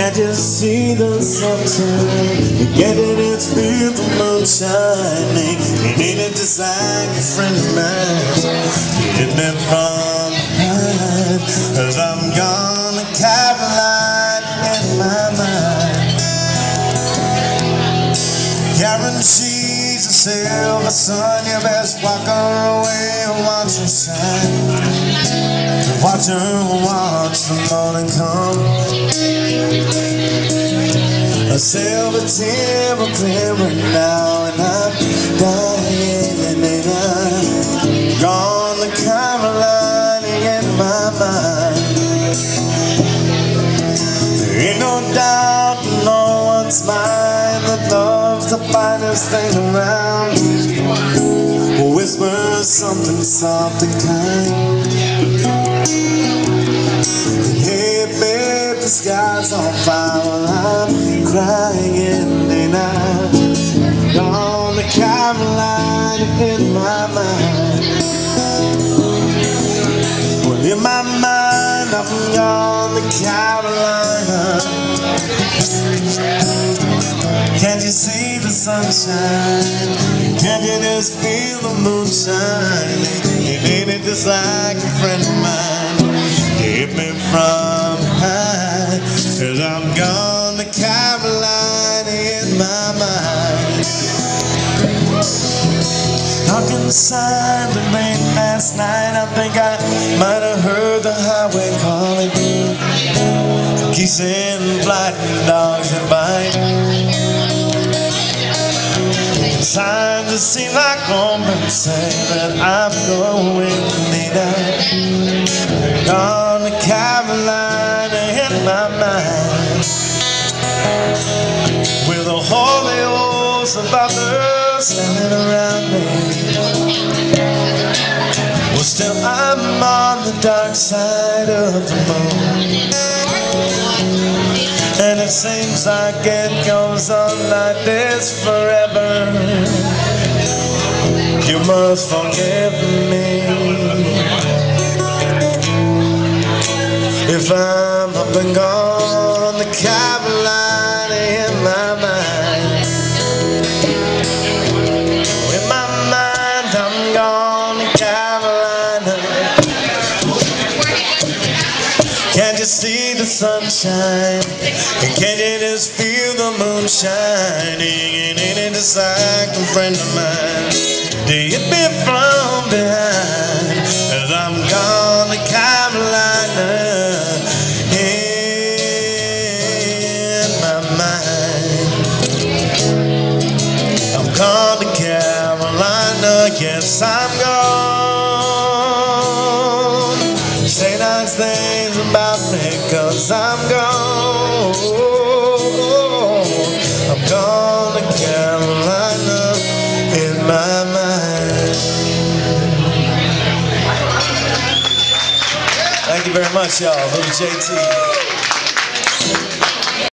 Can't you see the sunset? Getting its beautiful moon shining. You needed to sign your friend of mine. You hit me from behind, 'cause I'm gone to Caroline in my mind. Karen, she's a silver sun. You best walk her away and watch her shine. Watch her watch the morning come. A silver tear will clear right now, and I'm dying and I'm gone to Carolina in my mind. There ain't no doubt in no one's mind that love's the finest thing around. Whisper something soft and kind. Hey babe, the sky's on fire, I'm crying in the night. Gone to Carolina in my mind. Well, in my mind, I'm gone to Carolina. Can't you see the sunshine? Can't you just feel the moonshine? It ain't just like a friend of mine. Hit me from behind, 'cause I'm gone to Carolina in my mind. Talking to Simon late last night, I think I might have heard the highway calling. Geese and flight and dogs that bite. Times it seems like home, and say that I'm going to need that. Gone to Carolina in my mind. With a holy host of others standing around me. Well, still I'm on the dark side of the moon. And it seems like it goes on like this forever. You must forgive me if I'm up and gone to Carolina in my mind. In my mind, I'm gone to Carolina. Can't you see the sunshine? And can't you just feel the moon shining? And ain't it just like a friend of mine? Do you be from behind? 'Cause I'm gone to Carolina. Yes, I'm gone. Say nice things about me, 'cause I'm gone. I'm gone to Carolina in my mind. Thank you very much, y'all. Little JT.